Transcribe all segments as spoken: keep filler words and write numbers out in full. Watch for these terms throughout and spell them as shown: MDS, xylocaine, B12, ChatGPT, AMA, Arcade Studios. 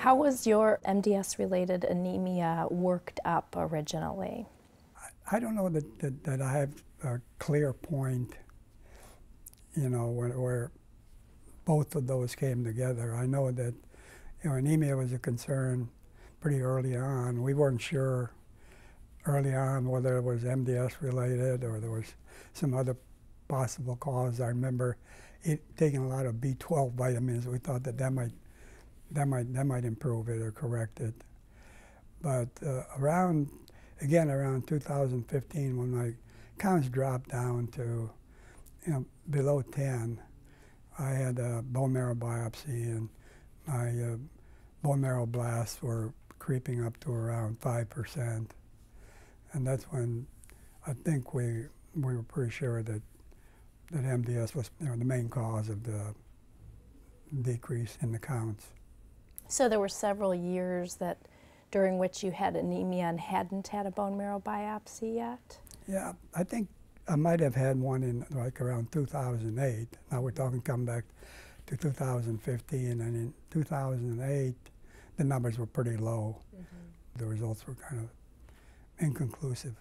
How was your M D S-related anemia worked up originally? I don't know that, that, that I have a clear point, you know, where, where both of those came together. I know that, you know, anemia was a concern pretty early on. We weren't sure early on whether it was M D S-related or there was some other possible cause. I remember it, taking a lot of B twelve vitamins. We thought that that might, that might, that might improve it or correct it. But uh, around, again, around two thousand fifteen, when my counts dropped down to, you know, below ten, I had a bone marrow biopsy, and my uh, bone marrow blasts were creeping up to around five percent. And that's when I think we, we were pretty sure that, that M D S was, you know, the main cause of the decrease in the counts. So there were several years that during which you had anemia and hadn't had a bone marrow biopsy yet? Yeah, I think I might have had one in like around two thousand eight. Now we're talking come back to two thousand fifteen, and in two thousand eight, the numbers were pretty low. Mm-hmm. The results were kind of inconclusive.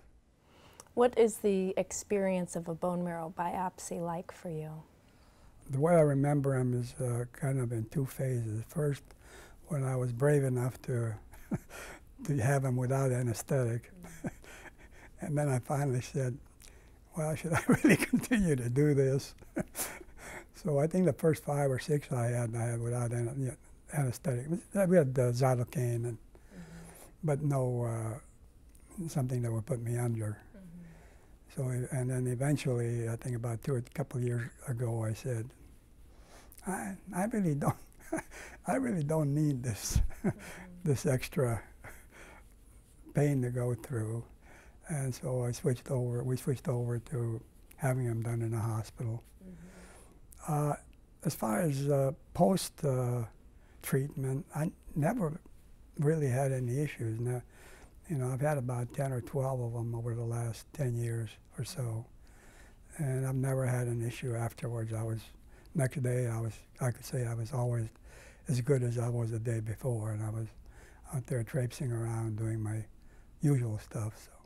What is the experience of a bone marrow biopsy like for you? The way I remember them is uh, kind of in two phases. First, when I was brave enough to to have them without anesthetic. And then I finally said, well, should I really continue to do this? So I think the first five or six I had, I had without an anesthetic. We had uh, xylocaine, and, mm-hmm. but no, uh, something that would put me under. Mm-hmm. So, and then eventually, I think about two, a couple of years ago, I said, I, I really don't, I really don't need this, mm-hmm. this extra pain to go through. And so I switched over, we switched over to having them done in a hospital. Mm-hmm. uh, as far as uh, post-treatment, uh, I never really had any issues. Now, you know, I've had about ten or twelve of them over the last ten years or so. And I've never had an issue afterwards. I was, next day I was, I could say I was always as good as I was the day before. And I was out there traipsing around doing my usual stuff. So.